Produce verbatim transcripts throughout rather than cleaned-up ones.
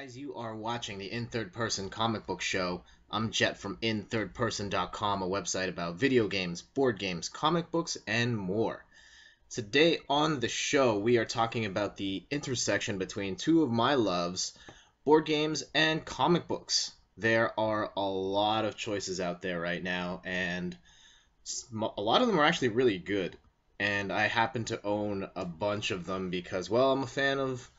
guys, you are watching the In Third Person comic book show. I'm Jet from in third person dot com, a website about video games, board games, comic books, and more. Today on the show, we are talking about the intersection between two of my loves, board games and comic books. There are a lot of choices out there right now, and a lot of them are actually really good. And I happen to own a bunch of them because, well, I'm a fan of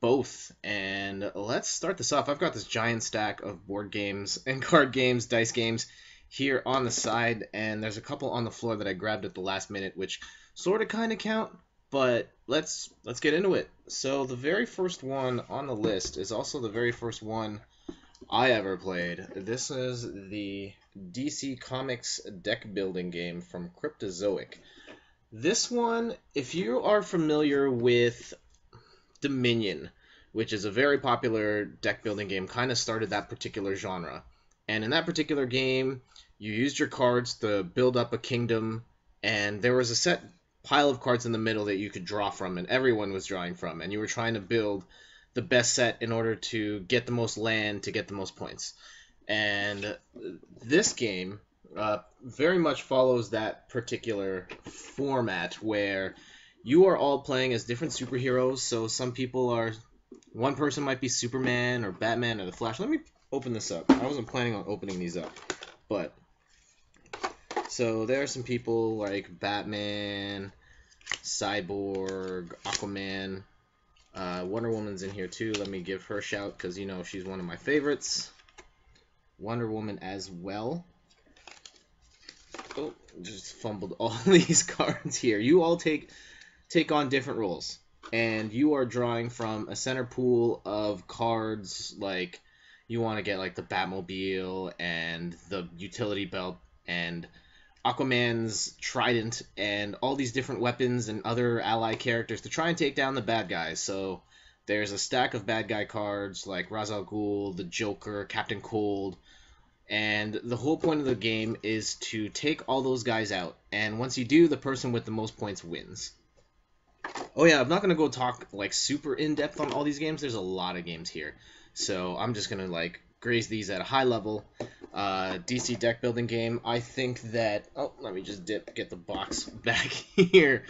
both. And let's start this off. I've got this giant stack of board games and card games, dice games here on the side, and there's a couple on the floor that I grabbed at the last minute which sort of kind of count, but let's let's get into it. So the very first one on the list is also the very first one I ever played. This is the D C Comics Deck Building Game from Cryptozoic. This one, if you are familiar with Dominion, which is a very popular deck building game, kind of started that particular genre. And in that particular game, you used your cards to build up a kingdom, and there was a set pile of cards in the middle that you could draw from, and everyone was drawing from, and you were trying to build the best set in order to get the most land, to get the most points. And this game uh, very much follows that particular format where you are all playing as different superheroes, so some people are... One person might be Superman or Batman or the Flash. Let me open this up. I wasn't planning on opening these up, but... So there are some people like Batman, Cyborg, Aquaman. Uh, Wonder Woman's in here too. Let me give her a shout because, you know, she's one of my favorites. Wonder Woman as well. Oh, just fumbled all these cards here. You all take... take on different roles, and you are drawing from a center pool of cards. Like, you want to get like the Batmobile and the utility belt and Aquaman's trident and all these different weapons and other ally characters to try and take down the bad guys. So there's a stack of bad guy cards like Ra's al Ghul, the Joker, Captain Cold, and the whole point of the game is to take all those guys out, and once you do, the person with the most points wins. Oh yeah, I'm not going to go talk like super in-depth on all these games. There's a lot of games here. So I'm just going to like graze these at a high level. Uh, D C Deck Building Game, I think that... Oh, let me just dip, get the box back here.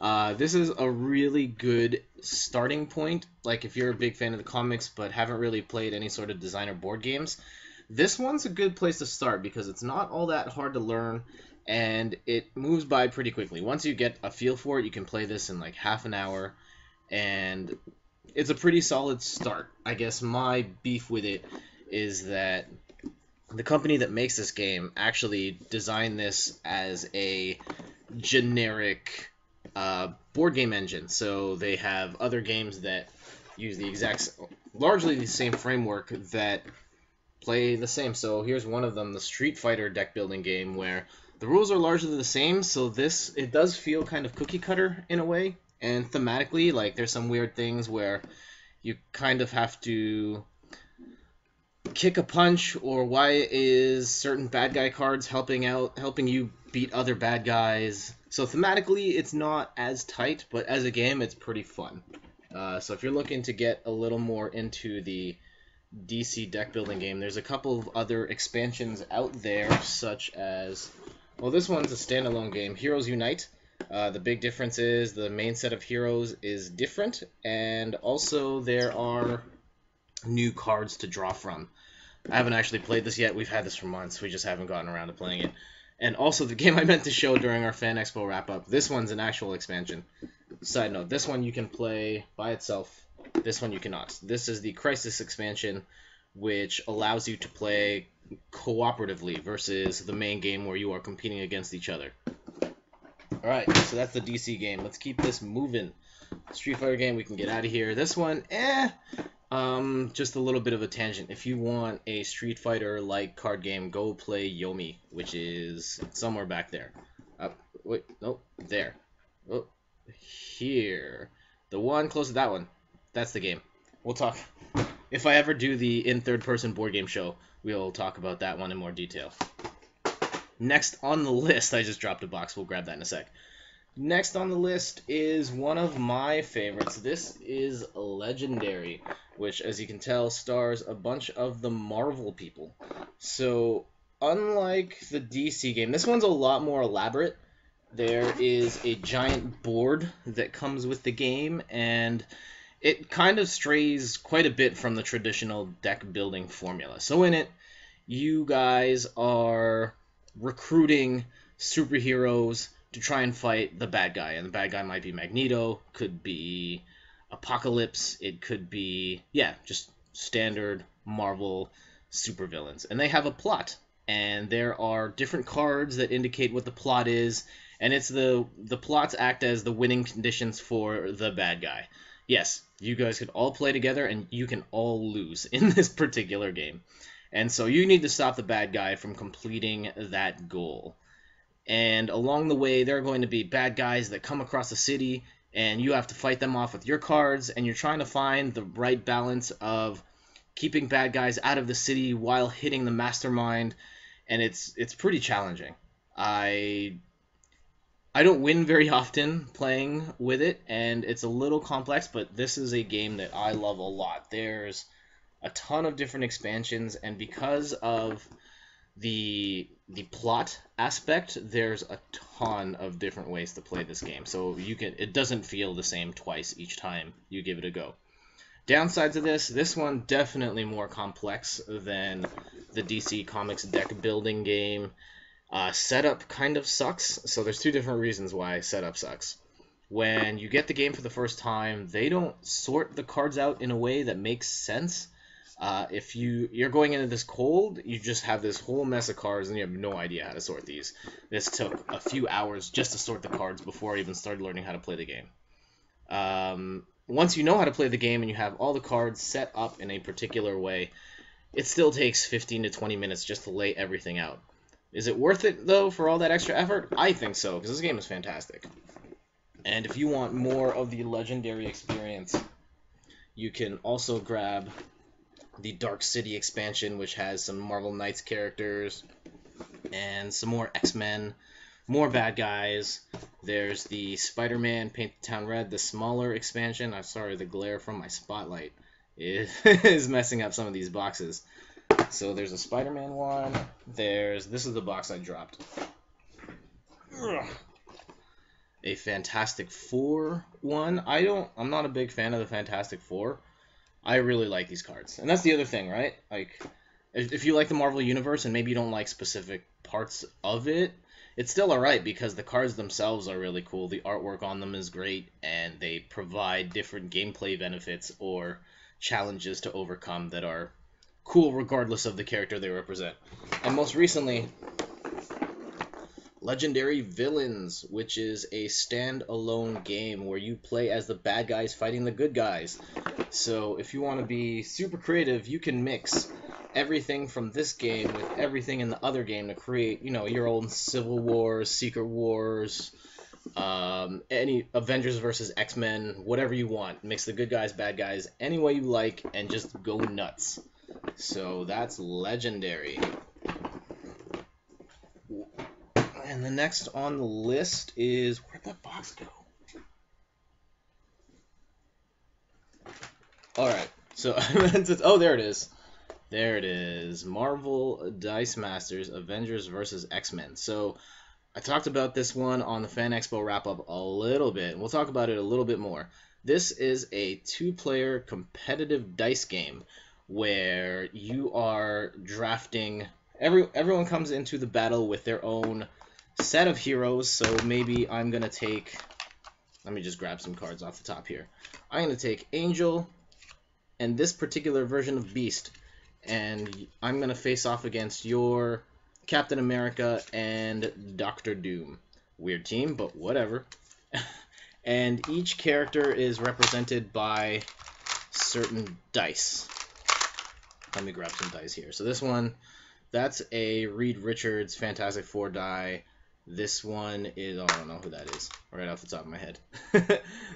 Uh, this is a really good starting point. Like, if you're a big fan of the comics but haven't really played any sort of designer board games, this one's a good place to start because it's not all that hard to learn. And it moves by pretty quickly. Once you get a feel for it, you can play this in like half an hour, and it's a pretty solid start. I guess my beef with it is that the company that makes this game actually designed this as a generic uh, board game engine. So they have other games that use the exact, largely the same framework that play the same. So here's one of them, the Street Fighter deck building game, where the rules are largely the same, so this, it does feel kind of cookie cutter in a way, and thematically, like, there's some weird things where you kind of have to kick a punch, or why is certain bad guy cards helping out, helping you beat other bad guys. So thematically, it's not as tight, but as a game, it's pretty fun. Uh, so if you're looking to get a little more into the D C deck building game, there's a couple of other expansions out there, such as... Well, this one's a standalone game, Heroes Unite. Uh, the big difference is the main set of heroes is different, and also there are new cards to draw from. I haven't actually played this yet. We've had this for months. We just haven't gotten around to playing it. And also the game I meant to show during our Fan Expo wrap-up, this one's an actual expansion. Side note, this one you can play by itself. This one you cannot. This is the Crisis expansion, which allows you to play cooperatively versus the main game where you are competing against each other. Alright, so that's the D C game. Let's keep this moving. Street Fighter game, we can get out of here. This one, eh, um, just a little bit of a tangent. If you want a Street Fighter-like card game, go play Yomi, which is somewhere back there. Up, wait, nope, there. Oh, here. The one close to that one. That's the game. We'll talk. If I ever do the In Third Person board game show, we'll talk about that one in more detail. Next on the list, I just dropped a box. We'll grab that in a sec. Next on the list is one of my favorites. This is Legendary, which, as you can tell, stars a bunch of the Marvel people. So, unlike the D C game, this one's a lot more elaborate. There is a giant board that comes with the game, and it kind of strays quite a bit from the traditional deck building formula. So in it, you guys are recruiting superheroes to try and fight the bad guy. And the bad guy might be Magneto, could be Apocalypse, it could be, yeah, just standard Marvel supervillains. And they have a plot, and there are different cards that indicate what the plot is, and it's the, the plots act as the winning conditions for the bad guy. Yes, you guys could all play together, and you can all lose in this particular game. And so you need to stop the bad guy from completing that goal. And along the way, there are going to be bad guys that come across the city, and you have to fight them off with your cards, and you're trying to find the right balance of keeping bad guys out of the city while hitting the mastermind, and it's it's pretty challenging. I I don't win very often playing with it, and it's a little complex, but this is a game that I love a lot. There's a ton of different expansions, and because of the the plot aspect, there's a ton of different ways to play this game, so you can it doesn't feel the same twice each time you give it a go. Downsides of this, this one definitely more complex than the D C Comics deck building game. Uh, setup kind of sucks, so there's two different reasons why setup sucks. When you get the game for the first time, they don't sort the cards out in a way that makes sense. Uh, if you, you're going into this cold, you just have this whole mess of cards, and you have no idea how to sort these. This took a few hours just to sort the cards before I even started learning how to play the game. Um, once you know how to play the game and you have all the cards set up in a particular way, it still takes fifteen to twenty minutes just to lay everything out. Is it worth it, though, for all that extra effort? I think so, because this game is fantastic. And if you want more of the Legendary experience, you can also grab the Dark City expansion, which has some Marvel Knights characters and some more X-Men, more bad guys. There's the Spider-Man Paint the Town Red, the smaller expansion. I'm sorry, the glare from my spotlight is, is messing up some of these boxes. So there's a Spider-Man one. There's this is the box I dropped. Ugh. A Fantastic Four one. I don't. I'm not a big fan of the Fantastic Four. I really like these cards, and that's the other thing, right? Like, if, if you like the Marvel Universe and maybe you don't like specific parts of it, it's still alright because the cards themselves are really cool. The artwork on them is great, and they provide different gameplay benefits or challenges to overcome that are cool regardless of the character they represent. And most recently, Legendary Villains, which is a standalone game where you play as the bad guys fighting the good guys. So if you want to be super creative, you can mix everything from this game with everything in the other game to create, you know, your own Civil Wars, Secret Wars, um, any Avengers versus X-Men, whatever you want. Mix the good guys, bad guys, any way you like, and just go nuts. So that's Legendary. And the next on the list is... Where'd that box go? Alright, so... oh, there it is. There it is. Marvel Dice Masters, Avengers versus X-Men. So, I talked about this one on the Fan Expo wrap-up a little bit. We'll talk about it a little bit more. This is a two-player competitive dice game where you are drafting... Every, everyone comes into the battle with their own set of heroes, so maybe I'm going to take... Let me just grab some cards off the top here. I'm going to take Angel and this particular version of Beast, and I'm going to face off against your Captain America and Doctor Doom. Weird team, but whatever. And each character is represented by certain dice. Let me grab some dice here. So this one, that's a Reed Richards Fantastic Four die. This one is, oh, I don't know who that is right off the top of my head.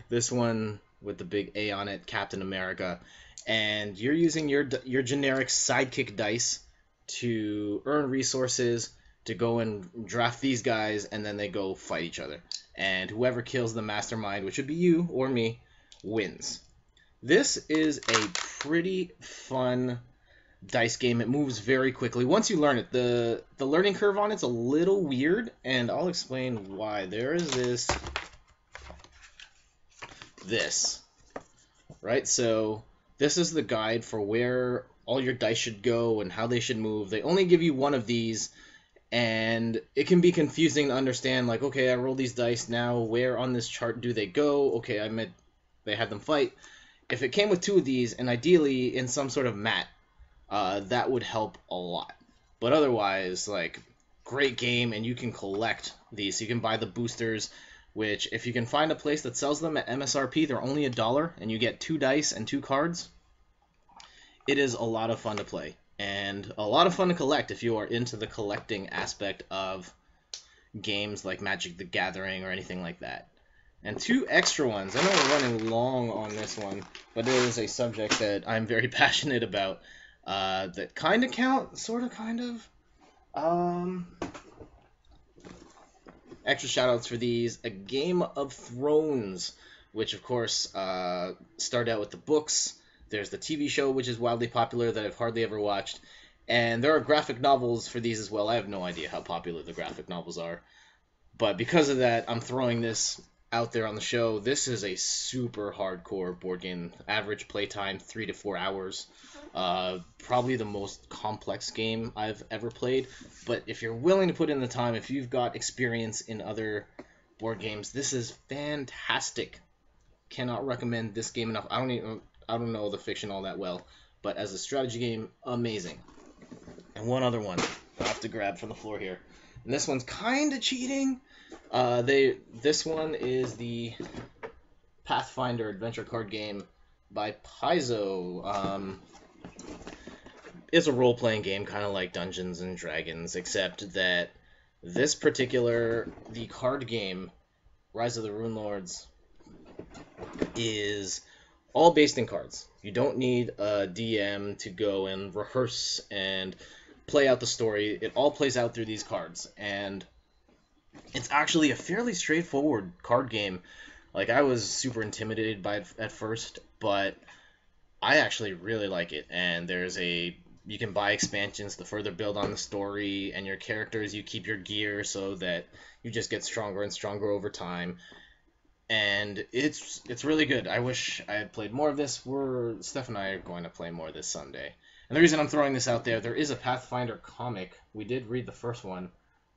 This one with the big A on it, Captain America. And you're using your, your generic sidekick dice to earn resources to go and draft these guys, and then they go fight each other. and whoever kills the mastermind, which would be you or me, wins. This is a pretty fun dice game. It moves very quickly. Once you learn it, the, the learning curve on it's a little weird, and I'll explain why. There is this... this. Right? So this is the guide for where all your dice should go and how they should move. They only give you one of these, and it can be confusing to understand, like, okay, I roll these dice now. Where on this chart do they go? Okay, I meant they had them fight. If it came with two of these, and ideally in some sort of mat, uh, that would help a lot. But otherwise, like, great game, and you can collect these. You can buy the boosters, which if you can find a place that sells them at M S R P, they're only a dollar, and you get two dice and two cards. It is a lot of fun to play and a lot of fun to collect if you are into the collecting aspect of games like Magic the Gathering or anything like that. And two extra ones. I know we're running long on this one, but it is a subject that I'm very passionate about. Uh, that kind of count, sort of, kind of. Um, extra shoutouts for these. A Game of Thrones, which of course uh, started out with the books. There's the T V show, which is wildly popular, that I've hardly ever watched. And there are graphic novels for these as well. I have no idea how popular the graphic novels are. But because of that, I'm throwing this out there on the show. This is a super hardcore board game. Average playtime, three to four hours. Uh, probably the most complex game I've ever played. But if you're willing to put in the time, if you've got experience in other board games, this is fantastic. Cannot recommend this game enough. I don't even... I don't know the fiction all that well, but as a strategy game, amazing. And one other one I have to grab from the floor here. And this one's kind of cheating. Uh, they This one is the Pathfinder Adventure Card Game by Paizo. Um, it's a role-playing game, kind of like Dungeons and Dragons, except that this particular, the card game, Rise of the Runelords, is... all based in cards. You don't need a D M to go and rehearse and play out the story. It all plays out through these cards. And it's actually a fairly straightforward card game. Like, I was super intimidated by it at first, but I actually really like it. And there's a... you can buy expansions to further build on the story and your characters. You keep your gear so that you just get stronger and stronger over time. And it's it's really good. I wish I had played more of this. We're Steph and I are going to play more this Sunday. And the reason I'm throwing this out there, there is a Pathfinder comic. We did read the first one.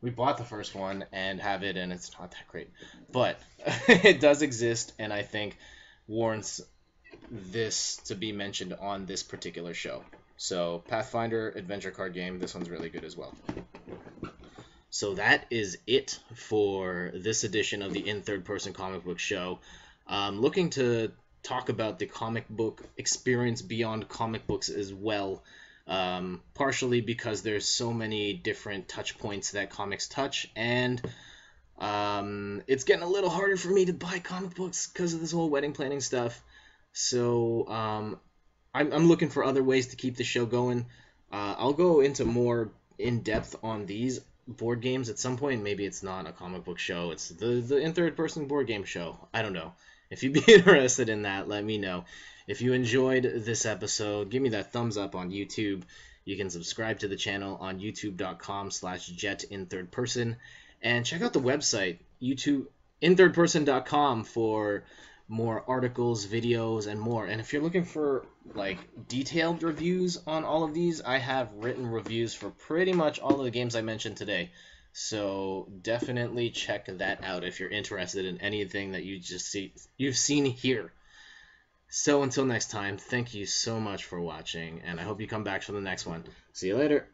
We bought the first one and have it, and it's not that great. But it does exist, and I think warrants this to be mentioned on this particular show. So Pathfinder Adventure Card Game, this one's really good as well. So that is it for this edition of the In Third Person Comic Book Show. I'm looking to talk about the comic book experience beyond comic books as well, um, partially because there's so many different touch points that comics touch, and um, it's getting a little harder for me to buy comic books because of this whole wedding planning stuff. So um, I'm, I'm looking for other ways to keep the show going. Uh, I'll go into more in-depth on these board games at some point. Maybe it's not a comic book show, it's the the In Third Person board game show. I don't know. If you'd be interested in that, let me know. If you enjoyed this episode, give me that thumbs up on YouTube. You can subscribe to the channel on youtube dot com slash jet in third person, and check out the website YouTube in third person dot com for more articles, videos, and more. And if you're looking for, like, detailed reviews on all of these, I have written reviews for pretty much all of the games I mentioned today. So definitely check that out if you're interested in anything that you just see you've seen here. So until next time, thank you so much for watching, and I hope you come back for the next one. See you later.